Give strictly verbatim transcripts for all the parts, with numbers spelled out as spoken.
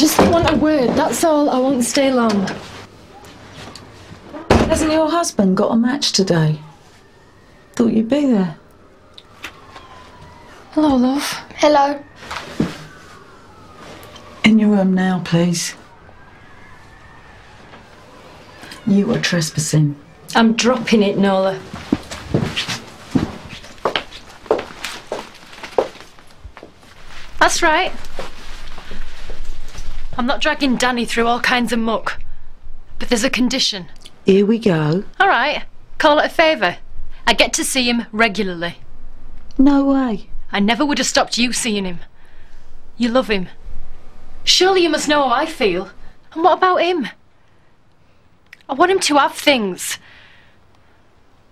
just want a word, that's all. I won't stay long. Hasn't your husband got a match today? Thought you'd be there. Hello, love. Hello. In your room now, please. You are trespassing. I'm dropping it, Nola. That's right. I'm not dragging Danny through all kinds of muck. But there's a condition. Here we go. All right. Call it a favour. I get to see him regularly. No way. I never would have stopped you seeing him. You love him. Surely you must know how I feel. And what about him? I want him to have things.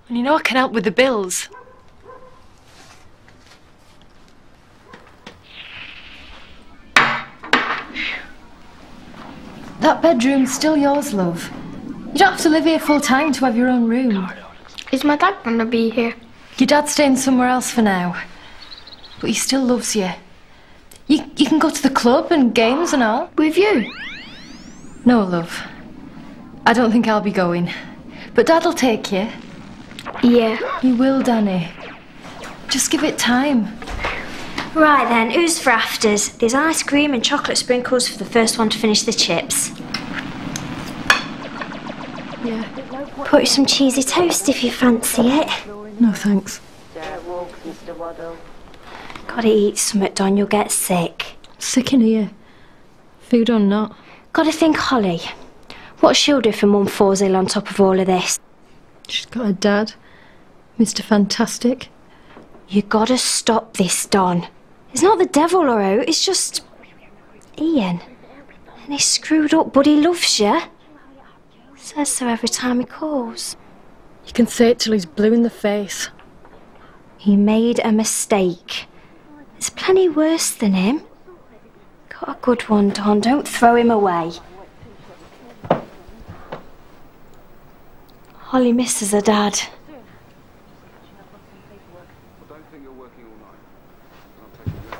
And you know I can help with the bills. That bedroom's still yours, love. You don't have to live here full time to have your own room. Is my dad gonna be here? Your dad's staying somewhere else for now. But he still loves you. You, you can go to the club and games and all. With you? No, love. I don't think I'll be going. But Dad'll take you. Yeah. You will, Danny. Just give it time. Right then, who's for afters? There's ice cream and chocolate sprinkles for the first one to finish the chips. Yeah. Put some cheesy toast if you fancy it. No, thanks. Gotta eat something, Don, you'll get sick. Sick in here. Food or not. Gotta think Holly. What she'll do for Mum falls ill on top of all of this. She's got a dad, Mister Fantastic. You gotta stop this, Don. It's not the devil or out, it's just Ian. And he's screwed up, but he loves you. Says so every time he calls. You can say it till he's blue in the face. He made a mistake. There's plenty worse than him. Got a good one, Don. Don't throw him away. Holly misses her dad. I don't think you're working all night.